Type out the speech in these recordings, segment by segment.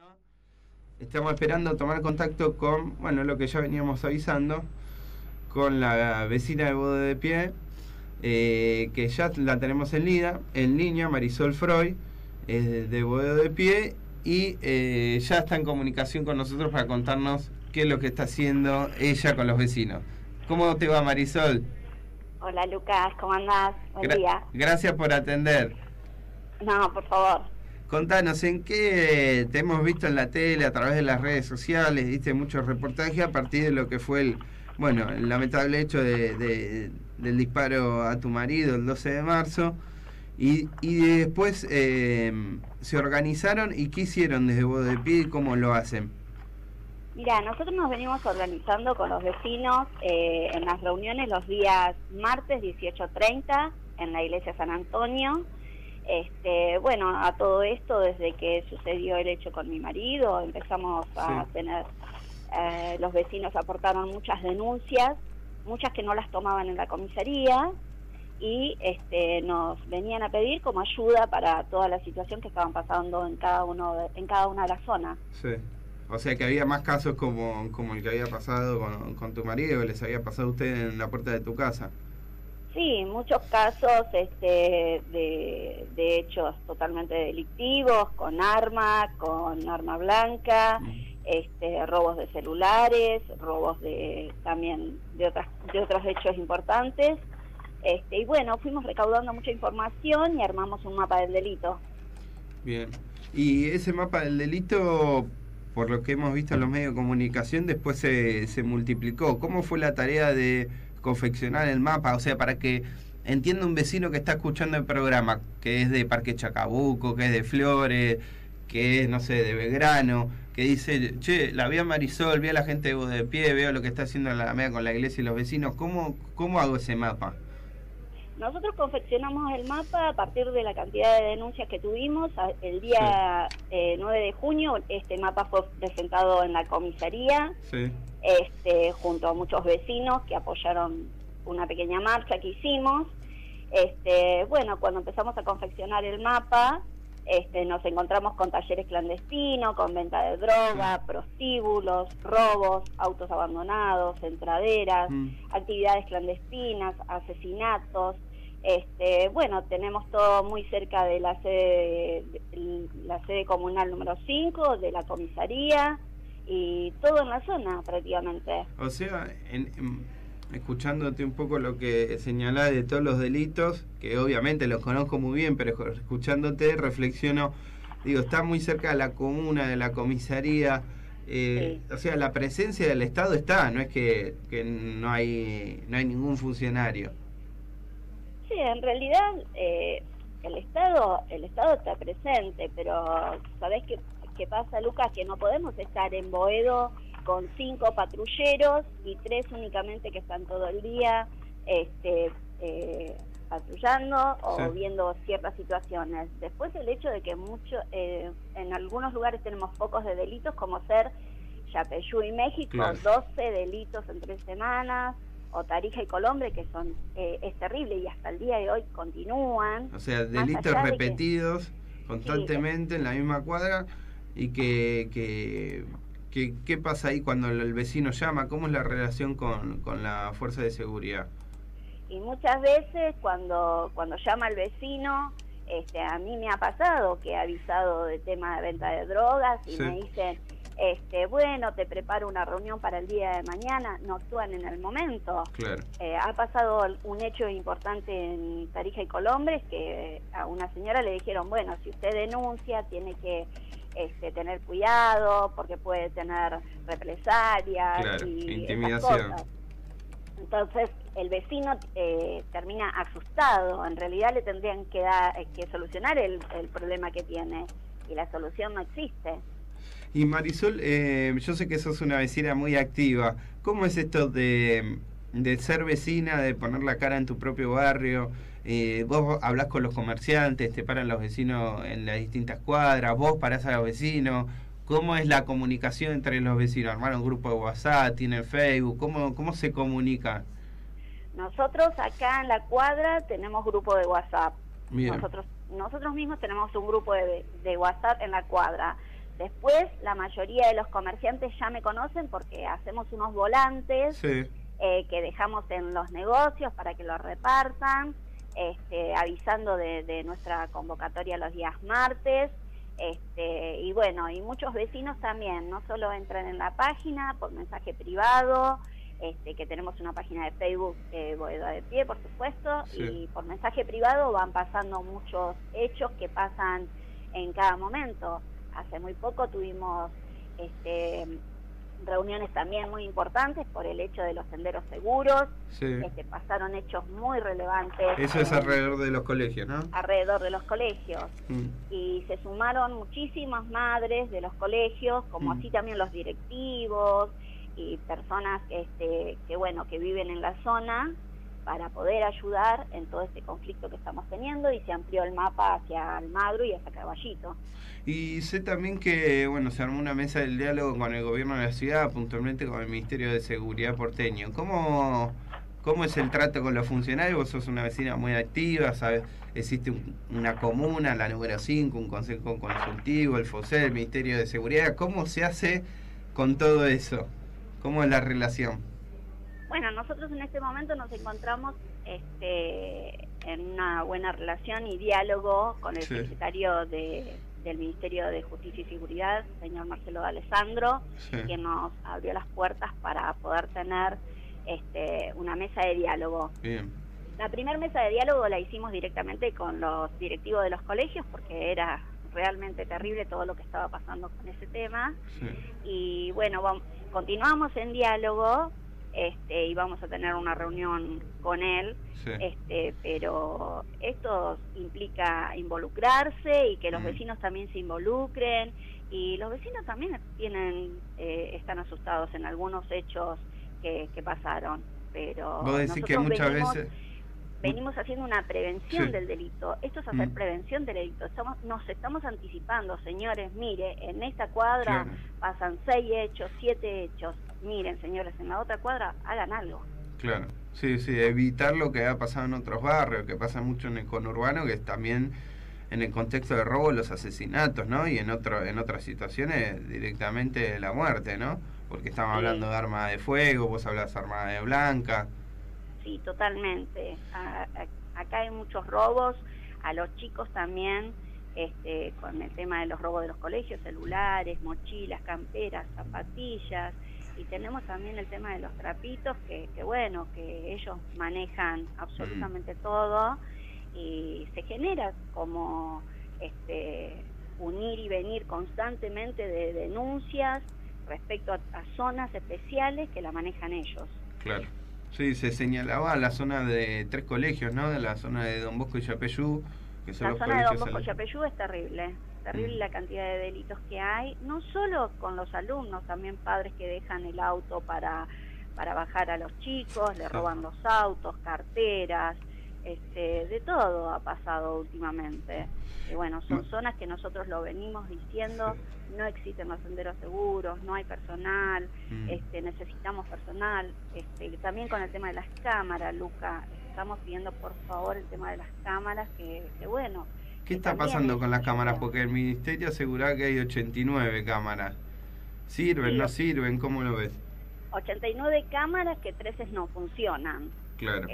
¿no? Estamos esperando tomar contacto con, bueno, lo que ya veníamos avisando, con la vecina de Boedo de Pie, que ya la tenemos en línea, Marisol Froy, de Boedo de Pie, y ya está en comunicación con nosotros para contarnos qué es lo que está haciendo ella con los vecinos. ¿Cómo te va, Marisol? Hola, Lucas, ¿cómo andás? Buen día. Gracias por atender. No, por favor. Contanos, ¿en qué te hemos visto en la tele, a través de las redes sociales? Diste muchos reportajes a partir de lo que fue el lamentable hecho del disparo a tu marido el 12 de marzo. Y después se organizaron y ¿qué hicieron desde Boedo de Pie y cómo lo hacen? Mira, nosotros nos venimos organizando con los vecinos en las reuniones los días martes 18:30 en la iglesia San Antonio. Bueno, a todo esto, desde que sucedió el hecho con mi marido, empezamos a tener, los vecinos aportaron muchas denuncias, muchas que no las tomaban en la comisaría, y nos venían a pedir como ayuda para toda la situación que estaban pasando en cada una de las zonas. Sí. O sea que había más casos como el que había pasado con tu marido, que les había pasado a usted en la puerta de tu casa. Sí, muchos casos de hechos totalmente delictivos, con arma blanca, robos de celulares, robos de otros hechos importantes. Y bueno, fuimos recaudando mucha información y armamos un mapa del delito. Bien. Y ese mapa del delito, por lo que hemos visto en los medios de comunicación, después se multiplicó. ¿Cómo fue la tarea de confeccionar el mapa? O sea, para que entienda un vecino que está escuchando el programa, que es de Parque Chacabuco, que es de Flores, que es, no sé, de Belgrano, que dice, che, la vi a Marisol, vi a la gente de Boedo de Pie, veo lo que está haciendo la Alameda con la iglesia y los vecinos. ¿Cómo hago ese mapa? Nosotros confeccionamos el mapa a partir de la cantidad de denuncias que tuvimos. El día 9 de junio este mapa fue presentado en la comisaría, sí, junto a muchos vecinos que apoyaron una pequeña marcha que hicimos. Bueno, cuando empezamos a confeccionar el mapa, nos encontramos con talleres clandestinos, con venta de droga, prostíbulos, robos, autos abandonados, entraderas, actividades clandestinas, asesinatos. Bueno, tenemos todo muy cerca de la sede comunal número 5, de la comisaría, y todo en la zona prácticamente. O sea, escuchándote un poco lo que señalás de todos los delitos, que obviamente los conozco muy bien, pero escuchándote reflexiono, digo, está muy cerca de la comuna, de la comisaría, sí. O sea, la presencia del Estado está, no es que no hay ningún funcionario. Sí, en realidad el Estado está presente, pero ¿sabés qué pasa, Lucas? Que no podemos estar en Boedo con 5 patrulleros y 3 únicamente que están todo el día patrullando o viendo ciertas situaciones. Después el hecho de que en algunos lugares tenemos focos de delitos, como ser Yapeyú y México, claro, 12 delitos en 3 semanas, o Tarija y Colombres, que son es terrible y hasta el día de hoy continúan. O sea, delitos repetidos constantemente en la misma cuadra y que ¿Qué pasa ahí cuando el vecino llama? ¿Cómo es la relación con la fuerza de seguridad? Y muchas veces cuando llama el vecino, a mí me ha pasado que he avisado de tema de venta de drogas y me dicen, bueno, te preparo una reunión para el día de mañana, no actúan en el momento. Claro. Ha pasado un hecho importante en Tarija y Colombres, que a una señora le dijeron, bueno, si usted denuncia tiene que tener cuidado porque puede tener represalias, claro, y intimidación. Entonces el vecino termina asustado. En realidad le tendrían que solucionar el problema que tiene, y la solución no existe. Y Marisol, yo sé que sos una vecina muy activa. ¿Cómo es esto de ser vecina, de poner la cara en tu propio barrio? Vos hablás con los comerciantes, te paran los vecinos en las distintas cuadras, vos parás a los vecinos. ¿Cómo es la comunicación entre los vecinos? ¿Armaron un grupo de WhatsApp, tienen Facebook? ¿Cómo se comunica? Nosotros acá en la cuadra tenemos grupo de WhatsApp. Bien. Nosotros mismos tenemos un grupo de WhatsApp en la cuadra. Después, la mayoría de los comerciantes ya me conocen porque hacemos unos volantes que dejamos en los negocios para que los repartan, avisando de nuestra convocatoria los días martes. Y bueno, y muchos vecinos también, no solo entran en la página por mensaje privado, que tenemos una página de Facebook, Boedo de Pie, por supuesto, y por mensaje privado van pasando muchos hechos que pasan en cada momento. Hace muy poco tuvimos reuniones también muy importantes por el hecho de los senderos seguros, pasaron hechos muy relevantes. Eso es alrededor de los colegios, ¿no? Alrededor de los colegios. Y se sumaron muchísimas madres de los colegios, como así también los directivos y personas que, bueno, que viven en la zona, para poder ayudar en todo este conflicto que estamos teniendo, y se amplió el mapa hacia Almagro y hacia Caballito. Y sé también que, bueno, se armó una mesa del diálogo con el gobierno de la ciudad, puntualmente con el Ministerio de Seguridad porteño. ¿Cómo es el trato con los funcionarios? Vos sos una vecina muy activa, ¿sabes? Existe una comuna, la número 5, un consejo consultivo, el FOSER, el Ministerio de Seguridad. ¿Cómo se hace con todo eso? ¿Cómo es la relación? Bueno, nosotros en este momento nos encontramos en una buena relación y diálogo con el secretario del Ministerio de Justicia y Seguridad, señor Marcelo D'Alessandro, que nos abrió las puertas para poder tener una mesa de diálogo. Bien. La primera mesa de diálogo la hicimos directamente con los directivos de los colegios porque era realmente terrible todo lo que estaba pasando con ese tema. Y bueno, continuamos en diálogo. Y vamos a tener una reunión con él, pero esto implica involucrarse y que los vecinos también se involucren, y los vecinos también tienen están asustados en algunos hechos que pasaron, pero ¿vos decís que muchas veces venimos haciendo una prevención del delito? Esto es hacer prevención del delito. Nos estamos anticipando, señores. Mire, en esta cuadra pasan 6 hechos, 7 hechos. Miren, señores, en la otra cuadra hagan algo. Claro, sí, sí, evitar lo que ha pasado en otros barrios, que pasa mucho en el conurbano, que es también en el contexto de robo, los asesinatos, ¿no? Y en otras situaciones directamente la muerte, ¿no? Porque estamos hablando de armas de fuego, vos hablás de armas de blanca. Sí, totalmente. Acá hay muchos robos, a los chicos también, con el tema de los robos de los colegios, celulares, mochilas, camperas, zapatillas. Y tenemos también el tema de los trapitos, que bueno, que ellos manejan absolutamente todo, y se genera como un ir y venir constantemente de denuncias respecto a zonas especiales que la manejan ellos. Claro, sí, se señalaba la zona de 3 colegios, ¿no? De la zona de Don Bosco y Yapeyú. Que son la zona de Don Bosco y Chapeyú es terrible. Terrible la cantidad de delitos que hay, no solo con los alumnos, también padres que dejan el auto para bajar a los chicos, le roban los autos, carteras, de todo ha pasado últimamente. Y bueno, son zonas que nosotros lo venimos diciendo, no existen los senderos seguros, no hay personal, necesitamos personal. También con el tema de las cámaras, Luca, estamos pidiendo por favor el tema de las cámaras, que bueno... ¿Qué está pasando con las cámaras? Porque el Ministerio asegura que hay 89 cámaras. ¿Sirven, no sirven? ¿Cómo lo ves? 89 cámaras, que 13 no funcionan. Claro.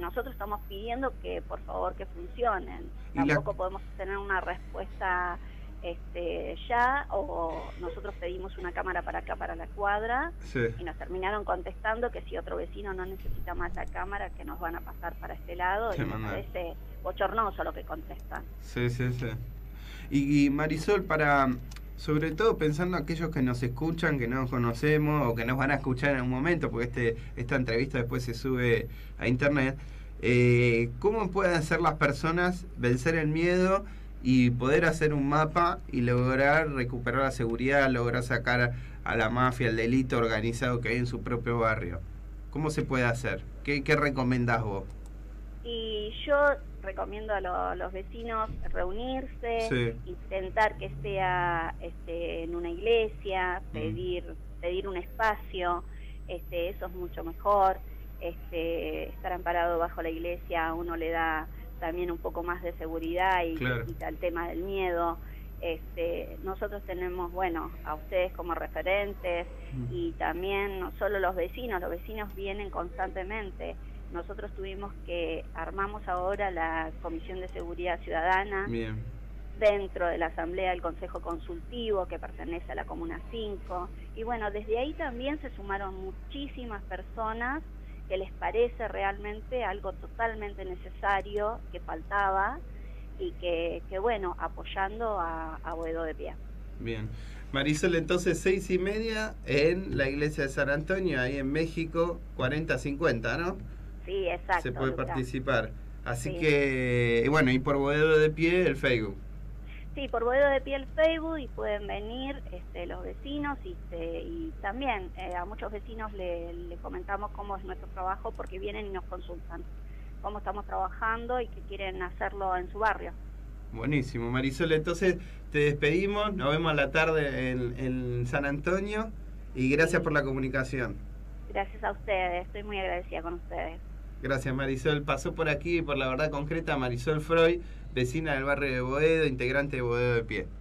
Nosotros estamos pidiendo que, por favor, que funcionen. Tampoco podemos tener una respuesta ya, o nosotros pedimos una cámara para acá, para la cuadra, y nos terminaron contestando que si otro vecino no necesita más la cámara, que nos van a pasar para este lado, y me parece bochornoso lo que contestan. Sí, sí, sí. Y Marisol, para, sobre todo pensando aquellos que nos escuchan, que no nos conocemos o que nos van a escuchar en un momento, porque esta entrevista después se sube a internet, ¿cómo pueden hacer las personas vencer el miedo y poder hacer un mapa y lograr recuperar la seguridad, lograr sacar a la mafia, el delito organizado que hay en su propio barrio? ¿Cómo se puede hacer? ¿Qué recomendás vos? Y yo recomiendo a los vecinos reunirse, intentar que sea en una iglesia, pedir un espacio, eso es mucho mejor, estar amparado bajo la iglesia a uno le da también un poco más de seguridad y quita el tema del miedo. nosotros tenemos, bueno, a ustedes como referentes, y también no solo los vecinos vienen constantemente. Nosotros tuvimos que, armamos ahora la Comisión de Seguridad Ciudadana. Bien. Dentro de la Asamblea del Consejo Consultivo, que pertenece a la Comuna 5, y bueno, desde ahí también se sumaron muchísimas personas que les parece realmente algo totalmente necesario, que faltaba, y que bueno, apoyando a Boedo de Pie. Bien. Marisol, entonces 6:30 en la iglesia de San Antonio, ahí en México, 4050, ¿no? Sí, exacto. Se puede participar. Así que, bueno, y por Boedo de Pie el Facebook. Sí, por Boedo de Pie el Facebook, y pueden venir los vecinos, y también a muchos vecinos le comentamos cómo es nuestro trabajo, porque vienen y nos consultan cómo estamos trabajando y que quieren hacerlo en su barrio. Buenísimo, Marisol, entonces te despedimos, nos vemos a la tarde en San Antonio, y gracias por la comunicación. Gracias a ustedes, estoy muy agradecida con ustedes. Gracias, Marisol. Pasó por aquí, por La Verdad Concreta, Marisol Froy, vecina del barrio de Boedo, integrante de Boedo de Pie.